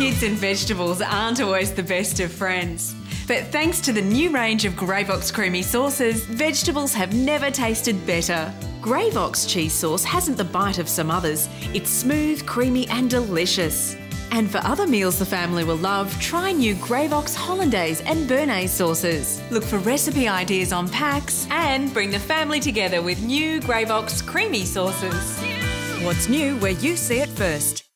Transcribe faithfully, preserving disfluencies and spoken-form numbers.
Kids and vegetables aren't always the best of friends. But thanks to the new range of Gravox creamy sauces, vegetables have never tasted better. Gravox cheese sauce hasn't the bite of some others. It's smooth, creamy and delicious. And for other meals the family will love, try new Gravox Hollandaise and Béarnaise sauces. Look for recipe ideas on packs and bring the family together with new Gravox creamy sauces. What's new where you see it first.